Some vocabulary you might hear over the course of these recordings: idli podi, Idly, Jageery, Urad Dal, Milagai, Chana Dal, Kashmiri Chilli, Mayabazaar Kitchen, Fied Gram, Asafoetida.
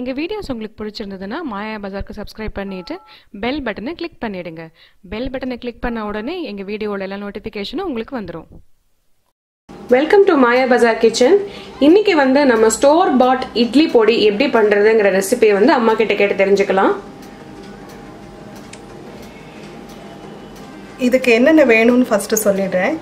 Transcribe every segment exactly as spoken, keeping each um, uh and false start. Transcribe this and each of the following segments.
எங்க வீடியோஸ் உங்களுக்கு பிடிச்சிருந்ததுனா மாயாபஜார்க்கு subscribe பண்ணிட்டு bell பட்டனை click பண்ணிடுங்க bell பட்டனை click பண்ண உடனே எங்க வீடியோல எல்லா நோட்டிபிகேஷனும் உங்களுக்கு வந்துரும் Welcome to Mayabazaar Kitchen. இன்னைக்கு வந்து நம்ம ஸ்டோர் bought idli podi எப்படி பண்றதுங்கற ரெசிபி வந்து அம்மா கிட்ட கேட்டு தெரிஞ்சுக்கலாம் இதுக்கு என்னென்ன வேணும்னு ஃபர்ஸ்ட் சொல்லிடுறேன்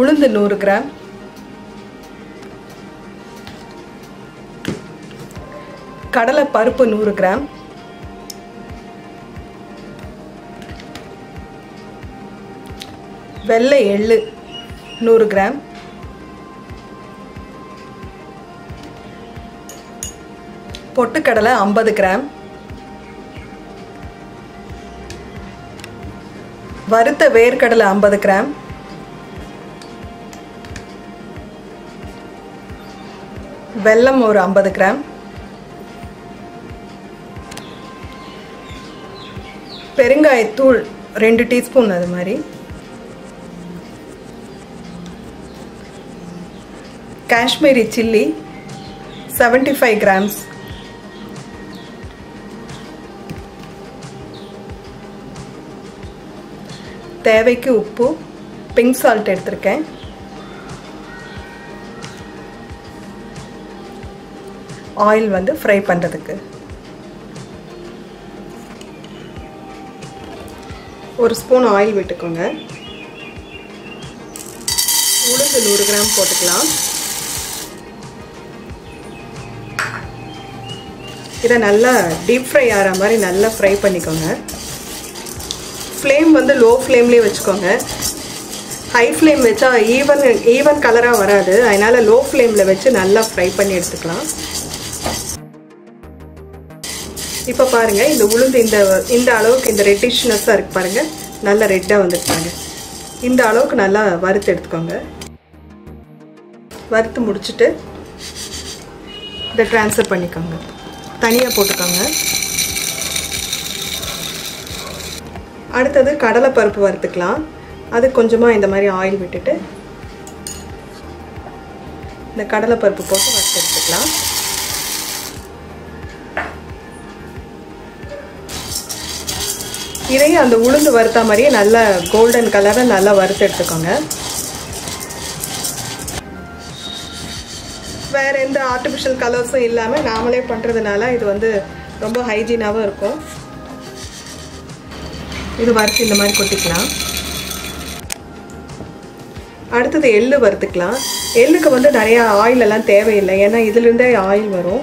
உளுந்து நூறு கிராம் கடலை பருப்பு நூறு கிராம் வெள்ளை எள்ளு நூறு கிராம் பொட்டு கடலை ஐம்பது கிராம் வறுத்த வேர்க்கடலை ஐம்பது கிராம் வெல்லம் ஒரு ஐம்பது கிராம் பெருங்காய தூள் two டீஸ்பூன் அது மாதிரி காஷ்மீரி சில்லி seventy-five grams தேவைக்கு உப்பு பிங்க் salt எடுத்துக்கேன் oil வந்து fry பண்றதுக்கு ஒரு ஸ்பூன் oil விட்டுக்கோங்க உளுந்து one hundred கிராம் போட்டுக்கலாம் இத நல்லா டீப் ஃப்ரை ஆற மாதிரி நல்லா ஃப்ரை பண்ணிக்கோங்க फ्लेम வந்து லோ फ्लेம்லயே வெச்சுக்கோங்க ஹை फ्लेम வெச்சா ஈவன் ஈவன் கலரா வராது அதனால லோ फ्लेம்ல வெச்சு நல்லா ஃப்ரை பண்ணி எடுத்துக்கலாம் இப்ப பாருங்க இந்த உளுந்து இந்த இந்த அளவுக்கு இந்த ரெட்டிஷ்னஸா இருக்கு பாருங்க நல்ல ரெட்டா வந்துட்டாங்க இந்த அளவுக்கு நல்லா வறுத்து எடுத்துக்கோங்க வறுத்து முடிச்சிட்டு இத ட்ரான்ஸ்ஃபர் பண்ணிக்கோங்க தனியா போட்டுக்கோங்க அடுத்து கடலை பருப்பு வறுத்துக்கலாம் அது கொஞ்சமா இந்த மாதிரி oil விட்டுட்டு இந்த கடலை பருப்பு போட்டு வறுத்து எடுத்துக்கலாம் இதையும் அந்த உளுந்து வறுத்த மாதிரியே நல்ல கோல்டன் கலர்ல நல்லா வறுத்து எடுத்துக்கோங்க வேற எந்த ஆர்ட்டிஃபிஷியல் கலர்ஸும் இல்லாம நாமளே பண்றதுனால இது வந்து ரொம்ப ஹைஜீனாவா இருக்கும் இது வறுத்து இந்த மாதிரி கொட்டிக்கலாம் அடுத்து எள்ளு வறுத்துக்கலாம் எள்ளுக்கு வந்து நிறைய ஆயில் எல்லாம் தேவையில்லை ஏன்னா இதுல இருந்தே ஆயில் வரும்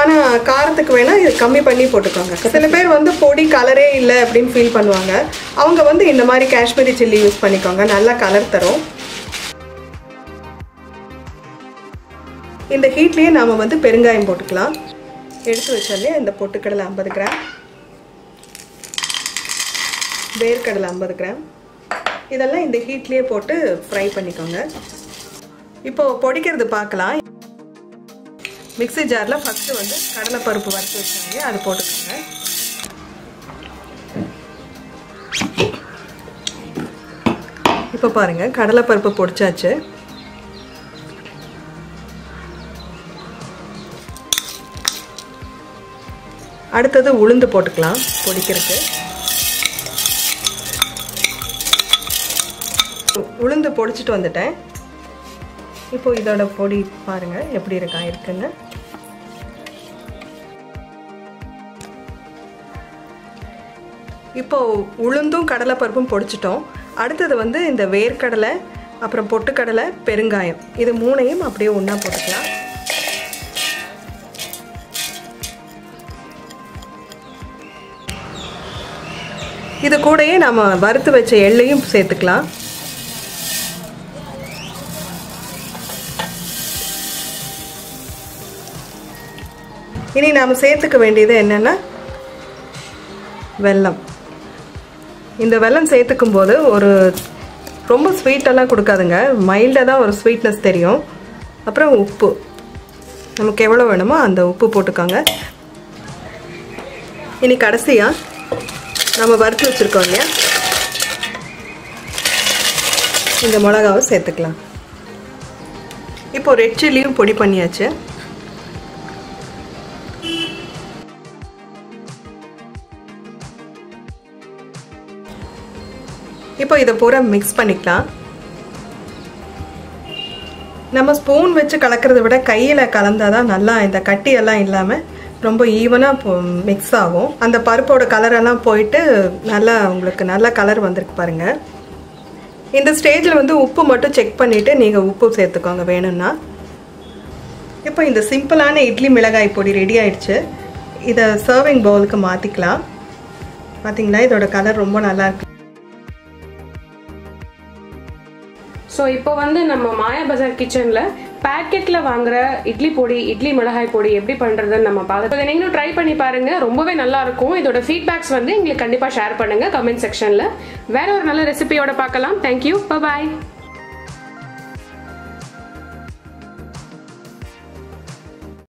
ஆனா காரத்துக்கு வேணா இது கம்மி பண்ணி போட்டுக்கோங்க சில பேர் வந்து பொடி கலரே இல்ல அப்படிን ஃபீல் பண்ணுவாங்க அவங்க வந்து இந்த மாதிரி காஷ்மீரி chilli யூஸ் பண்ணிக்கோங்க நல்ல கலர் தரும் இந்த ஹீட்லயே நாம வந்து பெருங்காயம் போட்டுக்கலாம் எடுத்து வச்சல்ல இந்த பொட்டு கடலை ஐம்பது கிராம் வேர் கடலை ஐம்பது கிராம் இதெல்லாம் இந்த ஹீட்லயே போட்டு ஃப்ரை பண்ணிக்கோங்க இப்போ பொடிக்கிறது பார்க்கலாம் மிக்ஸி ஜார்ல ஃபர்ஸ்ட் வந்து கடலை பருப்பு வறுத்து வச்சிருக்கேன் அது போட்டுக்கோங்க இப்போ பாருங்க கடலை பருப்பு பொடிச்சாச்சு அடுத்து உளுந்து போட்டுக்கலாம் பொடிக்கிறதுக்கு உளுந்து பொடிச்சிட்டு வந்துட்டேன் இப்போ இதோட பொடி பாருங்க எப்படி இருக்கா இருக்குங்க இப்போ உளுந்தும் கடலை பருப்பும் பொடிச்சிட்டோம் அடுத்து வந்து இந்த வேர்க்கடலை அப்புறம் பொட்டு கடலை பெருங்காயம் இது மூணையும் அப்படியே ஒண்ணா போட்டுக்கலாம் இது கூடவே நாம வறுத்து வச்ச எள்ளையும் சேர்த்துக்கலாம் இனி நாம் சேர்த்துக்க வேண்டியது என்னன்னா வெல்லம். இந்த வெல்லம் சேர்த்துக்கும் போது ஒரு ரொம்ப ஸ்வீட்டெல்லாம் கொடுக்காதுங்க, மைல்டாக தான் ஒரு ஸ்வீட்னஸ் தெரியும். அப்புறம் உப்பு, நமக்கு எவ்வளோ வேணுமோ அந்த உப்பு போட்டுக்கோங்க. இனி கடைசியாக நம்ம வறுத்து வச்சுருக்கோம் இல்லையா, இந்த மிளகாவை சேர்த்துக்கலாம். இப்போ ரெட் சில்லியும் பொடி பண்ணியாச்சு. இப்போ இதை பூரா மிக்ஸ் பண்ணிக்கலாம். நம்ம ஸ்பூன் வச்சு கலக்கிறத விட கையில் கலந்தால் தான் நல்லா இந்த கட்டியெல்லாம் இல்லாமல் ரொம்ப ஈவனாக மிக்ஸ் ஆகும். அந்த பருப்போட கலரெல்லாம் போயிட்டு நல்லா உங்களுக்கு நல்ல கலர் வந்திருக்கு பாருங்கள். இந்த ஸ்டேஜில் வந்து உப்பு மட்டும் செக் பண்ணிவிட்டு நீங்கள் உப்பு சேர்த்துக்கோங்க வேணும்னா. இப்போ இந்த சிம்பிளான இட்லி மிளகாய் பொடி ரெடி ஆயிடுச்சு. இதை சர்விங் பவுலுக்கு மாற்றிக்கலாம். பார்த்திங்களா, இதோட கலர் ரொம்ப நல்லாயிருக்கு. ஸோ இப்போ வந்து நம்ம மாயாபஜார் கிச்சனில் பேக்கெட்டில் வாங்குகிற இட்லி பொடி, இட்லி மிளகாய் பொடி எப்படி பண்ணுறதுன்னு நம்ம பார்த்து அதை நீங்களும் ட்ரை பண்ணி பாருங்கள். ரொம்பவே நல்லாயிருக்கும். இதோட ஃபீட்பேக்ஸ் வந்து எங்களுக்கு கண்டிப்பாக ஷேர் பண்ணுங்கள் கமெண்ட் செக்ஷனில். வேறு ஒரு நல்ல ரெசிபியோட பார்க்கலாம். தேங்க்யூ, பாய்.